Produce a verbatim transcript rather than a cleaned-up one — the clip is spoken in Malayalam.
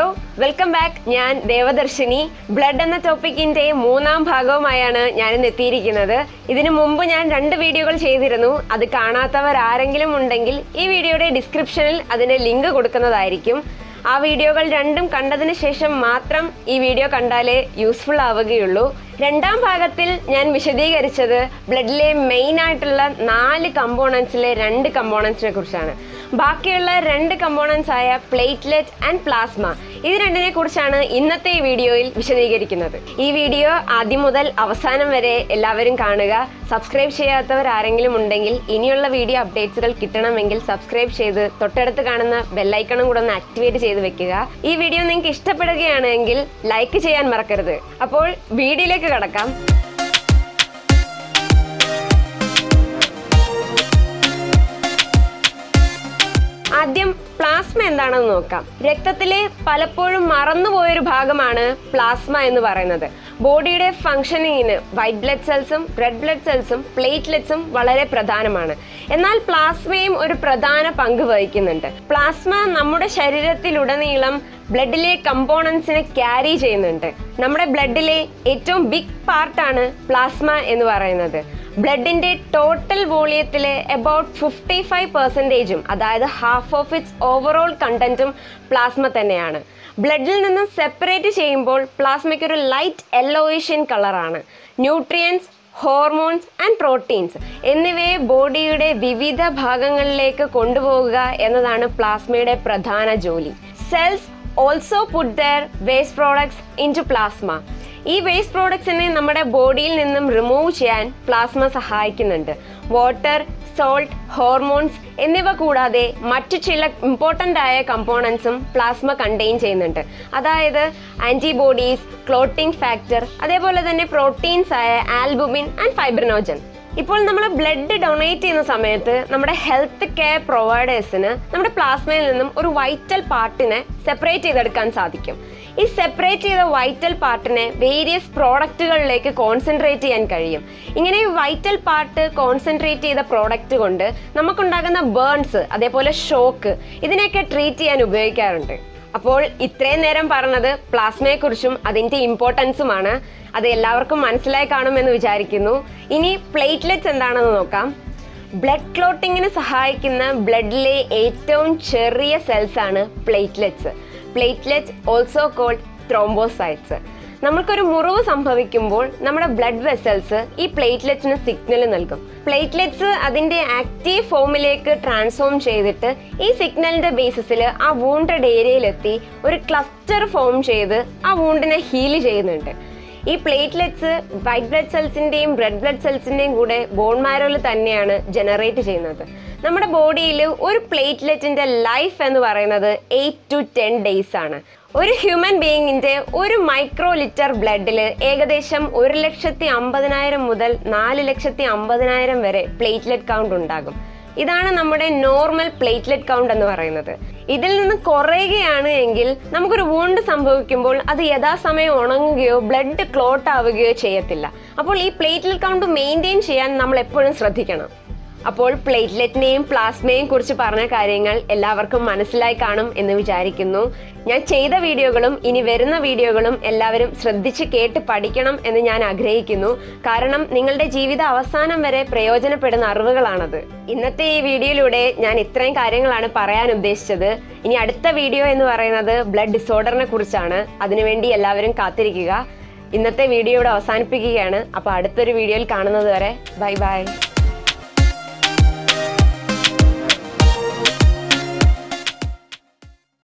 Hello, welcome back. I am Devadarshini. Blood and the topic is Munam Pago Mayana. I am doing this. I have done two videos. That is the video in the description. That is the link. That video is random. Matram. This video is useful. In the main components two components. Bakula rend components are platelets and plasma. This is the video. This video is subscribe to the video updates. Subscribe to the bell icon and activate this video. If you like this video, like it. Now, video. Plasma and Danoka. Rectatile, Palapur, Maranu, Bagamana, plasma in the Varanada. Body day functioning in white blood cells, red blood cells, platelets, Valare Pradhanamana. And all plasma or Pradhana Pangavikinanta. Plasma, Namuda Sharirathi Ludanilam, blood delay components in a carriage in the Namuda blood delay, a big part plasma in the Varanada. Blood in the total volume about fifty-five percent, that is half of its overall content plasma. Blood is separated from plasma is a light yellowish in color. Nutrients, hormones and proteins. Anyway, body yude vivida bhagangalilekku kondupovuka ennathanu plasmaide pradhana joli. Cells also put their waste products into plasma. These waste products in our body remove plasma. Water, salt, hormones, and other important components plasma contains. That is antibodies, clotting factor, proteins, albumin and fibrinogen. Now, we blood donate in the health care providers. We plasma a vital part separate. This separate vital part various products concentrate. This vital part concentrate the product. We burns, shock. This treat. അപ്പോൾ ഇത്രയും നേരം പറഞ്ഞു പ്ലാസ്മയെക്കുറിച്ചും അതിന്റെ ഇംപോർട്ടൻസുമാണ് അത് എല്ലാവർക്കും മനസ്സിലായി കാണുമെന്ന് വിചാരിക്കുന്നു ഇനി പ്ലേറ്റ്ലെറ്റ്സ് എന്താണെന്ന് നോക്കാം ബ്ലഡ് ക്ലോട്ടിങ്ങിനെ സഹായിക്കുന്ന ബ്ലഡിലെ ഏറ്റവും ചെറിയ സെൽസ് ആണ് platelets platelets also called thrombocytes നമുക്കൊരു മുറിവ് സംഭവിക്കുമ്പോൾ നമ്മുടെ ബ്ലഡ് വെസൽസ് ഈ പ്ലേറ്റ്ലെറ്റ്സിന് സിഗ്നൽ നൽകും പ്ലേറ്റ്ലെറ്റ്സ് അതിന്റെ ആക്റ്റീവ് ഫോമിലേക്ക് ട്രാൻസ്ഫോം ചെയ്തിട്ട് ഈ സിഗ്നലിന്റെ ബേസിസിൽ ആ വൂണ്ടഡ് ഏരിയയിലെത്തി ഒരു ക്ലസ്റ്റർ ഫോം ചെയ്ത് ആ വൂണ്ടിനെ ഹീൽ ചെയ്യുന്നുണ്ട് ഈ പ്ലേറ്റ്ലെറ്റ്സ് വൈറ്റ് ബ്ലഡ് സെൽസിന്റെയും റെഡ് ബ്ലഡ് സെൽസിന്റെയും കൂടെ ബോൺ മാരോയിൽ തന്നെയാണ് ജനറേറ്റ് ചെയ്യുന്നത് നമ്മുടെ ബോഡിയിൽ ഒരു പ്ലേറ്റ്ലെറ്റിന്റെ ലൈഫ് എന്ന് പറയുന്നത് eight to ten ഡേയ്സ് ആണ് ഒരു ഹ്യൂമൻ ബീയിങ്ങിന്റെ ഒരു മൈക്രോ ലിറ്റർ ബ്ലഡിൽ ഏകദേശം one lakh fifty thousand മുതൽ four lakh fifty thousand വരെ പ്ലേറ്റ്ലെറ്റ് കൗണ്ട് ഉണ്ടാകും ഇതാണ് നമ്മുടെ നോർമൽ പ്ലേറ്റ്ലെറ്റ് കൗണ്ട് എന്ന് പറയുന്നത് ഇതിൽ നിന്ന് കുറയുകയാണെങ്കിൽ നമുക്കൊരു വൂണ്ട് സംഭവിക്കുമ്പോൾ അത് യഥാസമയം ഉണങ്ങുകയോ ബ്ലഡ് ക്ലോട്ട് ആവുകയോ ചെയ്യത്തില്ല അപ്പോൾ ഈ പ്ലേറ്റ്ലെറ്റ് കൗണ്ട് മെയിൻറ്റെയിൻ ചെയ്യാൻ നമ്മൾ എപ്പോഴും ശ്രദ്ധിക്കണം അപ്പോൾ പ്ലേറ്റ്ലെറ്റിനെയും പ്ലാസ്മയെയും കുറിച്ച് പറഞ്ഞ കാര്യങ്ങൾ എല്ലാവർക്കും മനസ്സിലായി കാണും എന്ന് വിചാരിക്കുന്നു ഞാൻ ചെയ്ത വീഡിയോകളും ഇനി വരുന്ന വീഡിയോകളും എല്ലാവരും ശ്രദ്ധിച്ച് കേട്ട് പഠിക്കണം എന്ന് ഞാൻ ആഗ്രഹിക്കുന്നു കാരണം നിങ്ങളുടെ ജീവിത അവസാനം വരെ പ്രയോജനപ്പെടുന്ന അറിവുകളാണത് ഇന്നത്തെ ഈ വീഡിയോയിലൂടെ ഞാൻ ഇത്രയും കാര്യങ്ങളാണ് പറയാൻ ഉദ്ദേശിച്ചത് ഇനി അടുത്ത വീഡിയോ എന്ന് പറയുന്നത് ബ്ലഡ് ഡിസോർഡറിനെ കുറിച്ചാണ് അതിനുവേണ്ടി എല്ലാവരും കാത്തിരിക്കുക ഇന്നത്തെ വീഡിയോ ഇവിടെ അവസാനിപ്പിക്കുകയാണ് അപ്പോൾ അടുത്തൊരു വീഡിയോയിൽ കാണുന്നത് വരെ ബൈ ബൈ